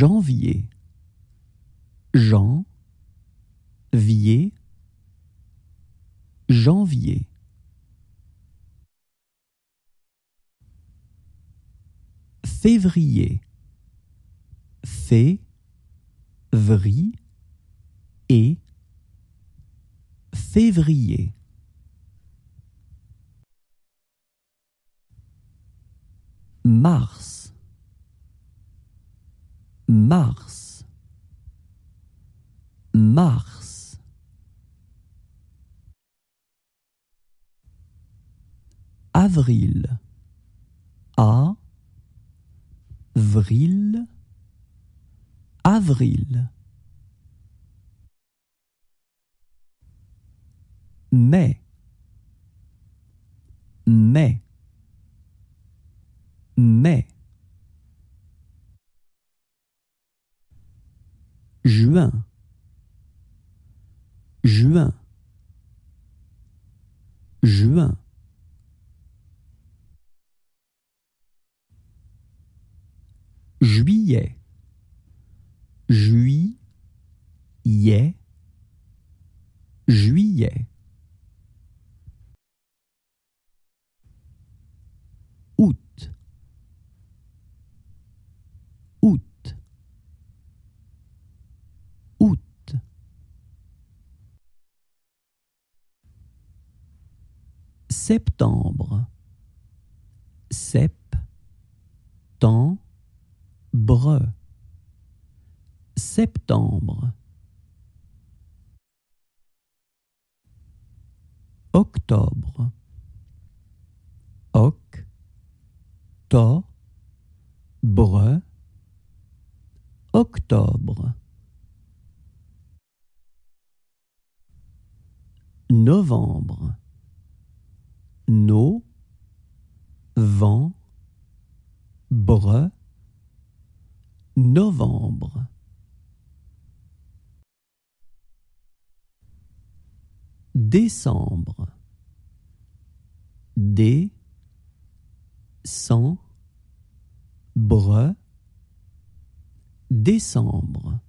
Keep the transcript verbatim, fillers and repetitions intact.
Janvier. Jean, vier, janvier. Février. Fé, vri, et, février. Mars. Mars. Mars. Avril. A, vril, avril. Mai. Mai. Mai. Juin. Juin. Juin. Juillet. Juillet. Juillet. Août. Août. Août. Septembre. Sep-tem- Bre. Septembre. Octobre. Oc. To. Bre. Octobre. Novembre. No. Vent. Bre. Novembre. Décembre. Dé, cent, bre, décembre.